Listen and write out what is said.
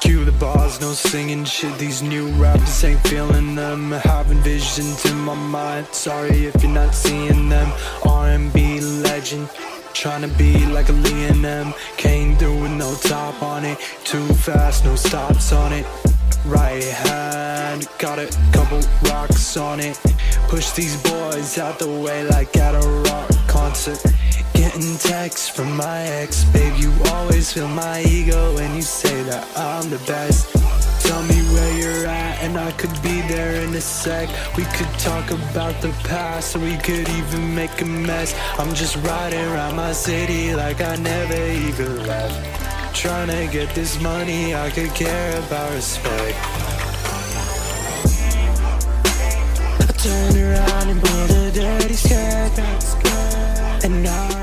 Cue the bars, no singing shit, these new rappers ain't feeling them. Having visions in my mind, sorry if you're not seeing them. R&B legend, trying to be like a Lee and M. Came through with no top on it, too fast, no stops on it. Right hand, got a couple rocks on it. Push these boys out the way like at a rock concert. Getting texts from my ex, babe, you always feel my ego when you say that I'm the best. Tell me where you're at and I could be there in a sec. We could talk about the past or we could even make a mess. I'm just riding around my city like I never even left. Trying to get this money, I could care about respect. I turned around and pulled a dirty skirt, and I